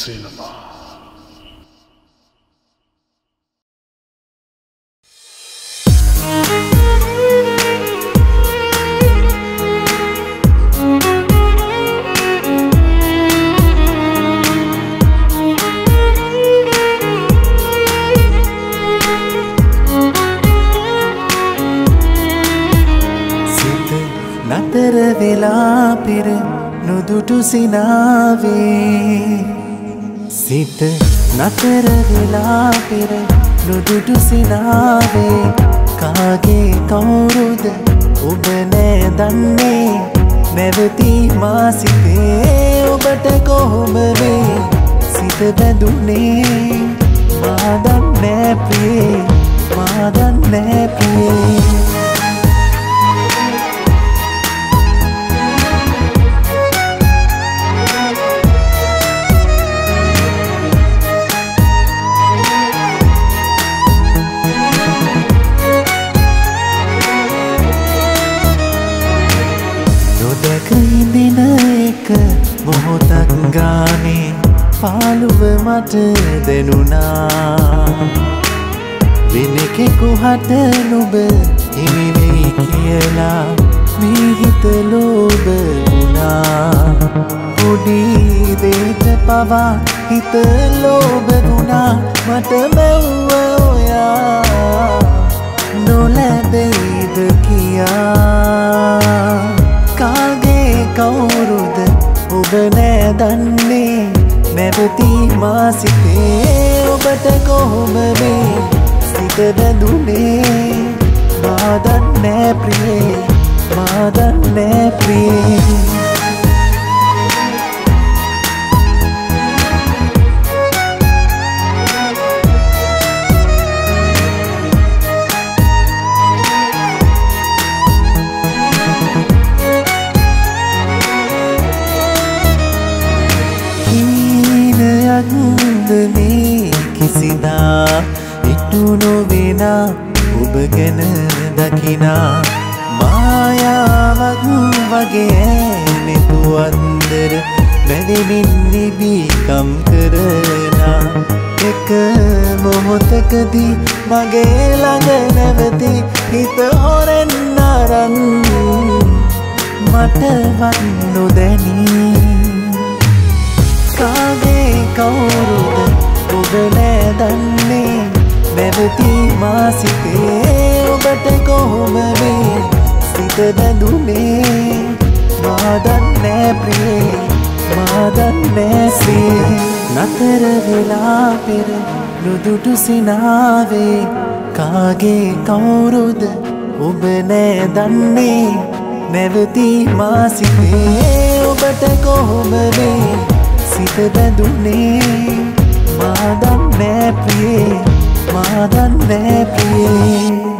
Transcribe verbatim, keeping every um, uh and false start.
Cinema. Vilapire nudutu sinave sit natara vilapire nudutu sinave kaage kauruda obane danne nevathi masithe obata kohoma ve sit bandune ma danne priye ma danne priye mohotak gane paluwa mata denuna weneke kohata nuba himilei kiyala me hita loba una pudi deeta pawa hita loba una mata mewwa oya nolabeyid kiya kage kauruda obane danne nevathi masithe obata kohoma ve sitha bandune ma danne priye ma danne priye me kisida ittu no vena obagena dakina mayawak wage netu ander medimin nibikam karana ek mohotakadi mage langa nevathi hita horen naran mata vannu deni kage kauruda obane danne nevathi masithe obata kohoma ve sitha bandune ma danne priye ma danne priye natara vela pere nudutu sinave kage kauruda obane danne nevathi masithe obata kohoma ve sitha bandune ma danne priye ma danne priye